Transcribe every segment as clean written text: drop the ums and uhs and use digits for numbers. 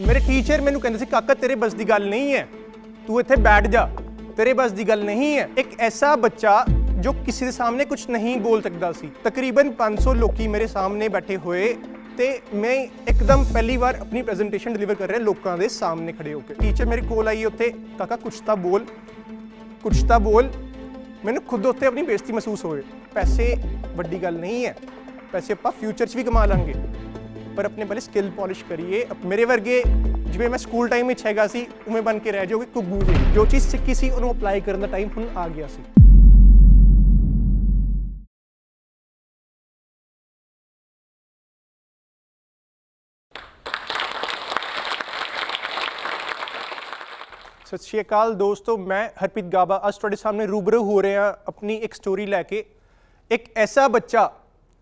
मेरे टीचर मैनू कहते सी काका तेरे बस की गल नहीं है, तू इत्थे बैठ जा, तेरे बस की गल नहीं है। एक ऐसा बच्चा जो किसी के सामने कुछ नहीं बोल सकता सी। तकरीबन 500 लोग मेरे सामने बैठे हुए ते मैं एकदम पहली बार अपनी प्रेजेंटेशन डिलीवर कर रहा लोगों के सामने खड़े होकर। टीचर मेरे कोल आई उत्थे, काका कुछ तो बोल, कुछ तो बोल। मैंने खुद उत्थे अपनी बेइज्जती महसूस होए। पैसे वड्डी गल नहीं है, पैसे आपां फ्यूचर च भी कमा लांगे, पर अपने पहले स्किल पॉलिश करिए। मेरे वर्गे जिवें मैं स्कूल टाइम में हैगा सी उवें बन के रह जाओगे कुब्बू जी। जो चीज़ सीखी सी उहनूं अपलाई करन दा टाइम हुण आ गया सी। सत श्री अकाल दोस्तों, मैं हरप्रीत गाबा आज थोड़े सामने रूबरू हो रहे हैं अपनी एक स्टोरी लैके। एक ऐसा बच्चा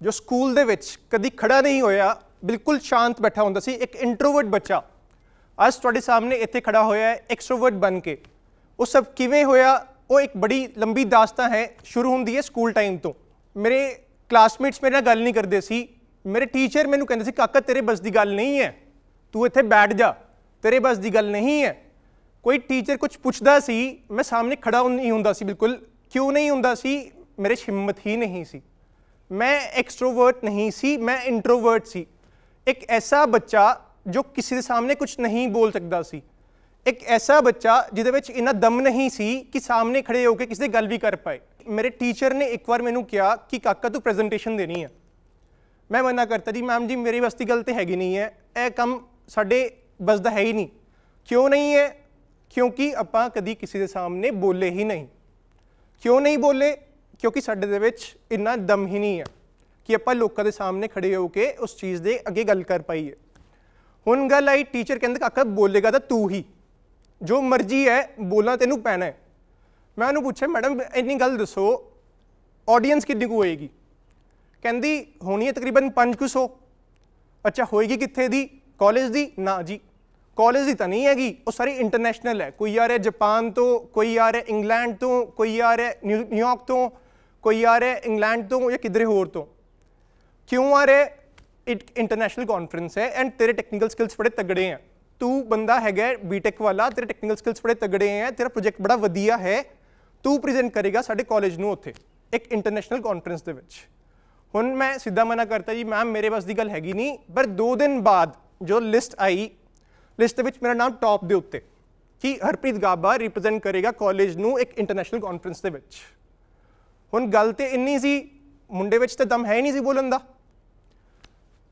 जो स्कूल दे विच कदी खड़ा नहीं होया, बिल्कुल शांत बैठा हुंदा सी, एक इंट्रोवर्ट बच्चा आज थोड़े सामने इत्थे खड़ा होया है एक्सट्रोवर्ट बन के। वो सब किवें होया, वो एक बड़ी लंबी दास्तां है, शुरू हुंदी है स्कूल टाइम तो। मेरे क्लासमेट्स मेरे नाल गल नहीं करदे सी। मेरे टीचर मैनू कहंदे सी काका तेरे बस दी गल नहीं है, तू इत्थे बैठ जा, तेरे बस दी गल नहीं है। कोई टीचर कुछ पूछता सी मैं सामने खड़ा नहीं हुंदा सी, बिल्कुल। क्यों नहीं हुंदा सी? मेरे हिम्मत ही नहीं सी। मैं एक्सट्रोवर्ट नहीं सी, मैं इंट्रोवर्ट सी। एक ऐसा बच्चा जो किसी के सामने कुछ नहीं बोल सकता सी। एक ऐसा बच्चा जिहदे विच इन्ना दम नहीं सी कि सामने खड़े होकर किसी से गल भी कर पाए। मेरे टीचर ने एक बार मैनू कहा कि काका तू प्रेजेंटेशन देनी है। मैं मना करता जी मैम जी मेरी बस की गल तो हैगी नहीं है, यह काम साढ़े बस का है ही नहीं। क्यों नहीं है? क्योंकि आपां कदी किसी के सामने बोले ही नहीं। क्यों नहीं बोले? क्योंकि साडे दे विच इन्ना दम ही नहीं है कि आपां लोकां दे सामने खड़े होके उस चीज़ दे अगे गल कर पाईए। हुण गल आई टीचर कहंदे काका बोलेगा तो तू ही, जो मर्जी है बोलना तेनू पैना है। मैं उन्होंने पूछा मैडम इन्नी गल दसो ऑडियंस कितनी कु होएगी? कहंदी होनी है तकरीबन 500। अच्छा होएगी कित्थे दी? कॉलेज दी? ना जी कॉलेज की तो नहीं हैगी, वो सारी इंटरनेशनल है। कोई आ रहा है जापान तो, कोई आ रहा है इंग्लैंड तो, कोई आ रहा है न्यूयॉर्क तो, कोई आ रहा है इंग्लैंड तो या किधरे होर तो। क्यों आ रहा है? एक इंटरनेशनल कॉन्फ्रेंस है एंड तेरे टेक्निकल स्किल्स बड़े तगड़े हैं। तू बंदा हैगा बीटेक वाला, तेरे टेक्निकल स्किल्स बड़े तगड़े हैं, तेरा प्रोजेक्ट बड़ा वधिया है, तू प्रेजेंट करेगा साढ़े कॉलेज में उत्थे एक इंटरनेशनल कॉन्फ्रेंस के विच। हुण मैं सीधा मना करता जी मैम मेरे बस की गल हैगी नहीं। पर 2 दिन बाद जो लिस्ट आई, लिस्ट में मेरा नाम टॉप दे उत्ते कि हरप्रीत गाबा रिप्रजेंट करेगा कॉलेज में एक इंटरनेशनल कॉन्फ्रेंस के विच। हुण गल तो इन्नी सी मुंडे विच तो दम है ही नहीं सी बोलन दा।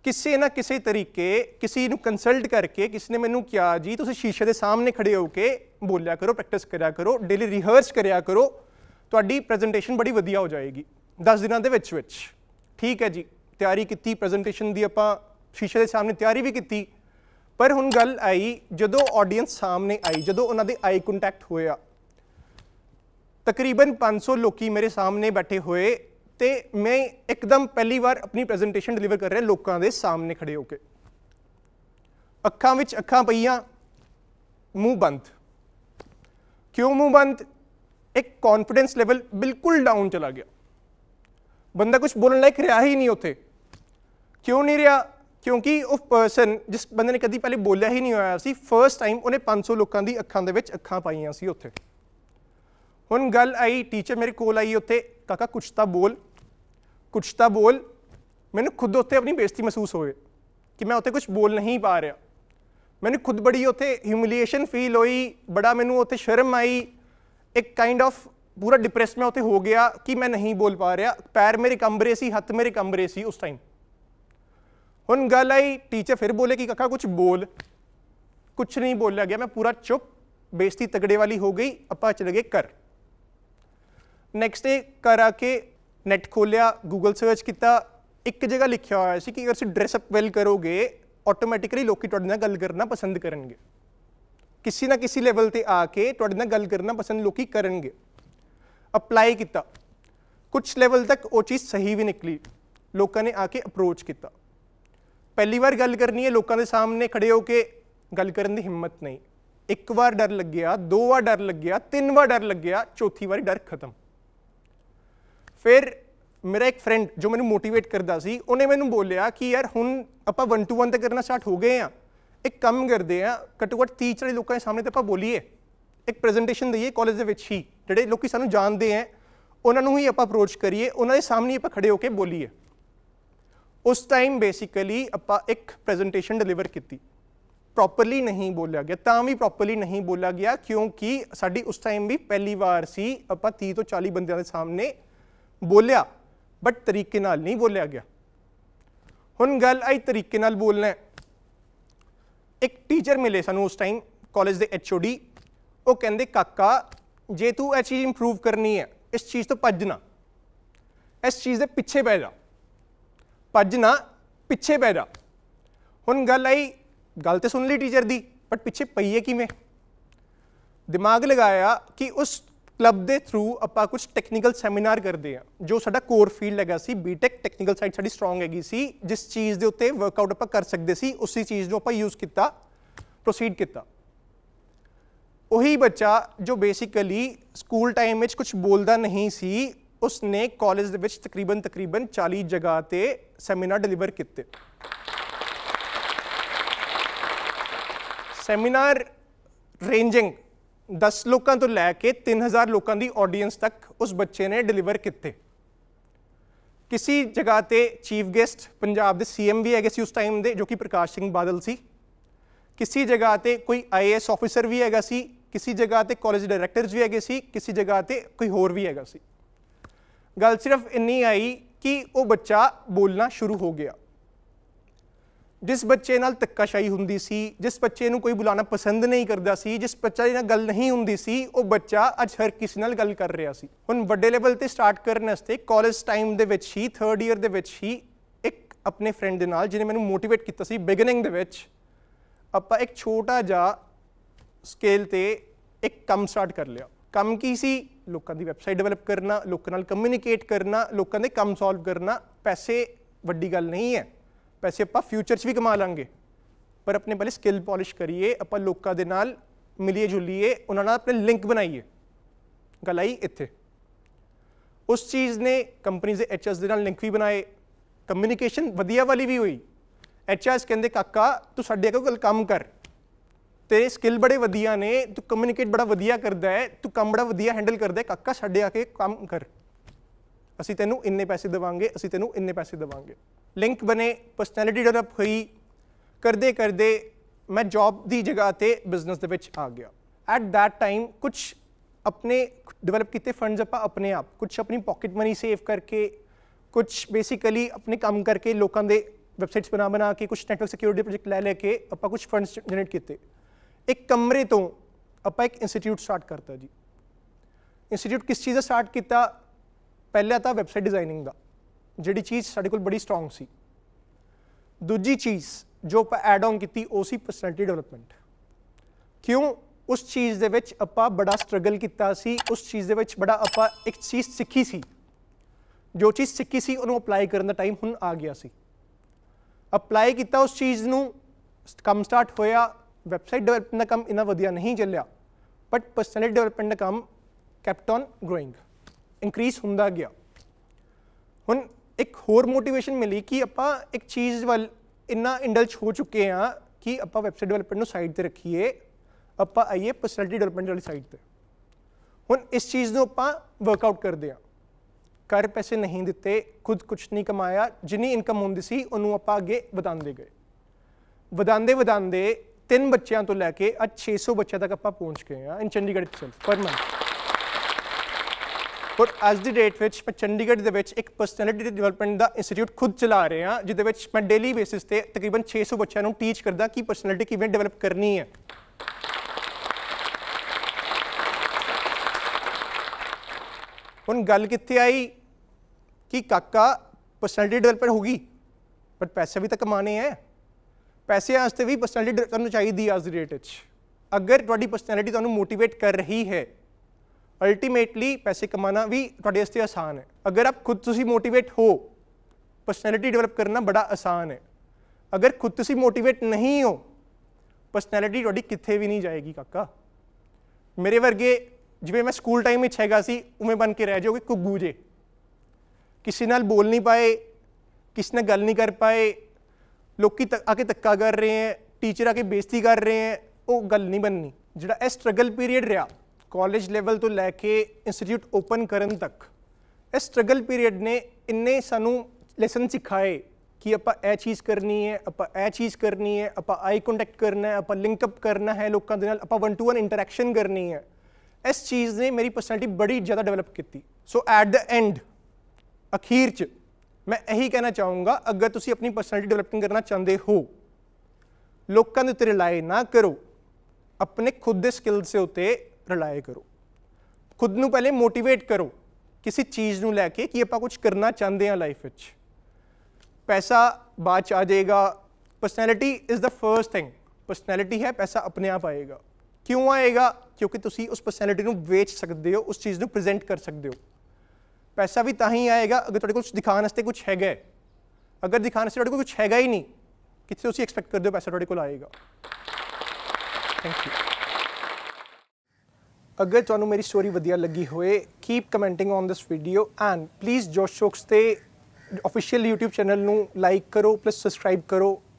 किसी ना किसी तरीके किसी नू कंसल्ट करके किसी ने मैनू कहा जी तुसीं शीशे के सामने खड़े होके बोलिया करो, प्रैक्टिस कराया करो, डेली रिहर्स कराया करो, तुहाडी प्रेजेंटेशन बड़ी वधिया हो जाएगी 10 दिनों के विच विच। ठीक है जी, तैयारी की प्रेजेंटेशन की, आपां शीशे के सामने तैयारी भी की। पर हुण गल आई जदों ऑडियंस सामने आई, जदों उन्हां दे आई कॉन्टैक्ट होया, तकरीबन 500 लोग मेरे सामने बैठे हुए ते मैं एकदम पहली बार अपनी प्रेजेंटेशन डिलीवर कर रहा लोगों के सामने खड़े होके। अखां विच अखां पईयां, मूँह बंद। क्यों मूँह बंद? एक कॉन्फिडेंस लेवल बिल्कुल डाउन चला गया, बंदा कुछ बोलने लायक रहा ही नहीं उत्थे। क्यों नहीं रहा? क्योंकि उस पर्सन जिस बंदे ने कभी पहले बोलिया ही नहीं होया सी, फर्स्ट टाइम उन्हें 500 लोगों की अखां दे विच अखां पाईयां सी उत्थे। हुण गल आई टीचर मेरे कोल आई उत्थे, काका कुछ तो बोल, कुछ तो बोल। मैंने खुद उत्थे अपनी बेइज्जती महसूस होए कि मैं उत्थे कुछ बोल नहीं पा रहा। मैंने खुद बड़ी उत्थे ह्यूमिलिएशन फील होई, बड़ा मैनू उत्थे शर्म आई, एक काइंड ऑफ पूरा डिप्रैस मैं उत्थे हो गया कि मैं नहीं बोल पा रहा। पैर मेरे कंब रहे सी, हत्थ मेरे कंब रहे सी उस टाइम। हुण गल आई टीचर फिर बोले कि काका कुछ बोल। कुछ नहीं बोलिया गया, मैं पूरा चुप, बेइज्जती तगड़े वाली हो गई। आपां चले गए घर। नैक्सट डे घर आके नैट खोलिया, गूगल सर्च किया, एक जगह लिखा हुआ सी कि अगर तुसीं ड्रेसअप वेल करोगे ऑटोमैटिकली लोग तुहाडे नाल गल करना पसंद करेंगे। किसी ना किसी लेवल ते आके तुहाडे नाल गल करना पसंद लोग करेंगे। अपलाई किया, कुछ लेवल तक वो चीज़ सही भी निकली, लोगों ने आके अप्रोच किया। पहली बार गल करनी है लोगों के सामने खड़े होके, गल करने की हिम्मत नहीं। एक बार डर लग गया, 2 बार डर लग गया, 3 बार डर लग गया, 4वीं बारी डर खत्म। फिर मेरा एक फ्रेंड जो मैंने मोटीवेट करता सी, उन्हें मैंने बोलिया कि यार हुण आपां 1-to-1 तो करना स्टार्ट हो गए हैं, ਇੱਕ ਕੰਮ ਕਰਦੇ ਆ ਘੱਟੋ ਘੱਟ 30-40 ਲੋਕਾਂ ਦੇ ਸਾਹਮਣੇ ਤੇ ਆਪਾਂ ਬੋਲੀਏ, ਇੱਕ ਪ੍ਰੈਜੈਂਟੇਸ਼ਨ ਦਈਏ ਕਾਲਜ ਦੇ ਵਿੱਚ ਹੀ, ਜਿਹੜੇ ਲੋਕੀ ਸਾਨੂੰ ਜਾਣਦੇ ਆ ਉਹਨਾਂ ਨੂੰ ਹੀ ਆਪਾਂ ਅਪਰੋਚ ਕਰੀਏ, ਉਹਨਾਂ ਦੇ ਸਾਹਮਣੇ ਆਪਾਂ ਖੜੇ ਹੋ ਕੇ ਬੋਲੀਏ। उस टाइम बेसिकली अपा एक प्रेजेंटेशन डिलीवर की, प्रॉपरली नहीं बोलिया गया, तां भी प्रॉपरली नहीं बोलिया गया क्योंकि साड़ी उस टाइम भी पहली बार सी अपा 30 तो 40 बंदे के सामने बोलिया, बट तरीके नाल नहीं बोलिया गया। हुण गल आई तरीके नाल बोलना है। एक टीचर मिले सानू उस टाइम कॉलेज के HOD, वो कहंदे काका जे तू यह चीज़ इंप्रूव करनी है इस चीज़ तो भज ना, इस चीज़ के पिछे पै जा, भज ना पिछे पै जा। हुण गल आई, गल तो सुन ली टीचर दी, बट पिछे पईए किवें? दिमाग लगाया कि उस क्लब के थ्रू आपां कुछ टैक्नीकल सैमीनार करते हैं, जो साडा कोर फील्ड हैगा सी बीटेक, टैक्नीकल साइड साडी स्ट्रोंग हैगी सी, जिस चीज़ के उत्ते वर्कआउट आपां कर सकते सी उसी चीज़ नूं आपां यूज़ किया, प्रोसीड किया। उही बच्चा जो बेसिकली स्कूल टाइम विच कुछ बोलदा नहीं सी, उसने कॉलेज के तकरीबन 40 जगह से सैमीनार डिलीवर किए। सैमीनार रेंजिंग 10 लोगों तो लैके 3000 लोगों की ऑडियंस तक उस बच्चे ने डिलीवर किए। किसी जगह से चीफ गेस्ट पंजाब के CM भी है उस टाइम के, जो कि प्रकाश सिंह बादल सी। किसी जगह से कोई IAS ऑफिसर भी है सी, किसी जगह से कॉलेज डायरैक्टरस भी है सी, किसी जगह से कोई होर भी है सी। गल सिर्फ इन्नी आई कि वो बच्चा बोलना शुरू हो गया। जिस बच्चे नाल धक्काशाही हुंदी सी, जिस बच्चे नूं कोई बुलाना पसंद नहीं करता सी, जिस बच्चे नाल गल नहीं हुंदी सी, वो बच्चा अज हर किसी नाल गल कर रहा सी। हुण वड्डे लेवल ते स्टार्ट करने वास्ते कॉलेज टाइम दे विच ही, थर्ड ईयर दे विच ही, एक अपने फ्रेंड दे नाल जिन्हें मैनूं मोटिवेट कीता सी बिगनिंग दे विच, आपां एक छोटा जा स्केल ते एक काम स्टार्ट कर लिया। काम की सी? लोगों की वैबसाइट डिवेलप करना, लोगों नाल कम्यूनीकेट करना, लोगों के काम सॉल्व करना। पैसे वड्डी गल नहीं है, पैसे आपां फ्यूचर च भी कमा लांगे, पर अपने पहले स्किल पॉलिश करिए, आपां लोगों दे नाल मिलिए जुलिए, उन्हां नाल अपने लिंक बनाइए। गल आई इत्थे। उस चीज़ ने कंपनीज़ दे HRs दे नाल लिंक भी बनाए, कम्यूनीकेशन वधिया वाली भी हुई। HRs कहंदे काका तू साडे कोल काम कर, तेरे स्किल बड़े वधिया ने, तू कम्यूनीकेट बड़ा वधिया करता है, तू काम बड़ा वधिया हैंडल करता है, काका साडे आके काम कर, असी तेनू इन्ने पैसे देवांगे, असी तेनू इन्ने पैसे देवांगे। लिंक बने, पर्सनैलिटी डेवलप हुई, करते करते मैं जॉब की जगह ते बिजनेस दे विच आ गया। एट दैट टाइम कुछ अपने डिवेलप किए फंड्स आपां अपने आप, कुछ अपनी पॉकेट मनी सेव करके, कुछ बेसिकली अपने काम करके, लोगों के वैबसाइट्स बना के, कुछ नैटवर्क सिक्योरिटी प्रोजेक्ट लै लैके आपां कुछ फंड्स जनरेट किए। एक कमरे तो आपां एक इंस्टीट्यूट स्टार्ट करता जी। इंस्टीट्यूट किस चीज़ का स्टार्ट किया? पहला तो वैबसाइट डिजाइनिंग का, जिहड़ी चीज़ साडे कोल बड़ी स्ट्रोंग सी। दूजी चीज़ जो आपां ऐड ऑन की वो सी पर्सनैलिटी डेवलपमेंट। क्यों? उस चीज़ दे विच आपां बड़ा स्ट्रगल किया सी, उस चीज़ दे विच बड़ा आपां एक चीज़ सीखी सी, जो चीज़ सीखी सी उहनूं अपलाई करन दा टाइम हुण आ गया सी। अपलाई किया उस चीज़ नूं, काम स्टार्ट होया। वैबसाइट डेवलपमेंट का काम इन्ना वधिया नहीं चलिया, बट पर्सनैलिटी डेवलपमेंट का काम कैप्ट ऑन ग्रोइंग, इंक्रीज हुंदा गया। हुण एक होर मोटिवेशन मिली कि आपां एक चीज़ वाल इन्ना इंडल्ज हो चुके हैं कि आपां वैबसाइट डेवलपमेंट नूं साइड ते रखिए, आपां आइए पर्सनैलिटी डेवलपमेंट वाली साइड ते। हुण इस चीज़ नूं आपां वर्कआउट करदे आं। घर पैसे नहीं दिते, खुद कुछ नहीं कमाया, जिन्नी इनकम हुंदी सी उहनूं आपां अगे वधांदे गए, वधांदे वधांदे 3 बच्चों तो लैके अज 600 बच्चों तक आप पहुँच गए हैं इन चंडीगढ़ पर मंथ। और अज की डेट में मैं चंडीगढ़ के एक पर्सनैलिटी डिवेलपमेंट का इंस्टीट्यूट खुद चला रहा हूँ, जिदे मैं डेली बेसिस से तकरीबन 600 बच्चों को टीच करता कि पर्सनैलिटी किवें डिवेलप करनी है। हुण गल कित्थे आई कि काका पर्सनैलिटी डिवेलपमेंट होगी, बट पैसे भी तो कमाने हैं, पैसे वास्ते भी पर्सनैलिटी तुहानू चाहिए। आज की डेट अगर तुहाडी पर्सनैलिटी तुहानू मोटिवेट कर रही है, अल्टीमेटली पैसे कमाना भी तुहाडे वास्ते आसान है। अगर आप खुद तुसी मोटिवेट हो, पर्सनैलिटी डेवलप करना बड़ा आसान है। अगर खुद तुसी मोटिवेट नहीं हो, पर्सनैलिटी तुहाडी कित्थे भी नहीं जाएगी। काका मेरे वर्गे जिवें मैं स्कूल टाइम विच हैगा सी, उवें बन के रह जाओगे घुग्गू जे। किसी नाल बोल नहीं पाए, किसी नाल गल नहीं कर पाए, लोग आके धक्का कर रहे हैं, टीचर आके बेइज्जती कर रहे हैं वो गल नहीं बननी। जिहड़ा यह स्ट्रगल पीरियड रहा कॉलेज लैवल तो लैके इंस्टीट्यूट ओपन करन तक, इस स्ट्रगल पीरियड ने इन्ने सानू लैसन सिखाए कि आप यह चीज़ करनी है, आप यह चीज़ करनी है, आप आई कॉन्टैक्ट करना है, आप लिंकअप करना है लोगों के, आप वन टू वन इंटरैक्शन करनी है। इस चीज़ ने मेरी पर्सनैलिटी बड़ी ज़्यादा डेवलप की। सो एट द एंड अखीर च मैं यही कहना चाहूँगा, अगर तुम अपनी पर्सनैलिटी डिवेलपमेंट करना चाहते हो, लोगों के उत्ते रिलाए ना करो, अपने खुद के स्किल से उत्ते रिलाए करो। खुद को पहले मोटिवेट करो किसी चीज़ को लैके कि आप कुछ करना चाहते हैं लाइफ में। पैसा बाद च आ जाएगा, personality is the first thing. Personality है, पैसा अपने आप आएगा। क्यों आएगा? क्योंकि तुसी उस पर्सनैलिटी को बेच सकते हो, उस चीज़ को प्रेजेंट कर सकते हो। पैसा भी तां ही आएगा अगर तुहाडे कोल दिखाने वास्ते कुछ हैगा। अगर दिखाने वास्ते तुहाडे कोल कुछ हैगा ही नहीं, कितने तुसी एक्सपैक्ट करते हो पैसा तुहाडे कोल आएगा? Thank you. अगर तुहानू मेरी स्टोरी वधिया लगी होए, keep commenting on this video and please Josh Talks ते ऑफिशियल यूट्यूब चैनल नू लाइक करो, प्लस सब्सक्राइब करो।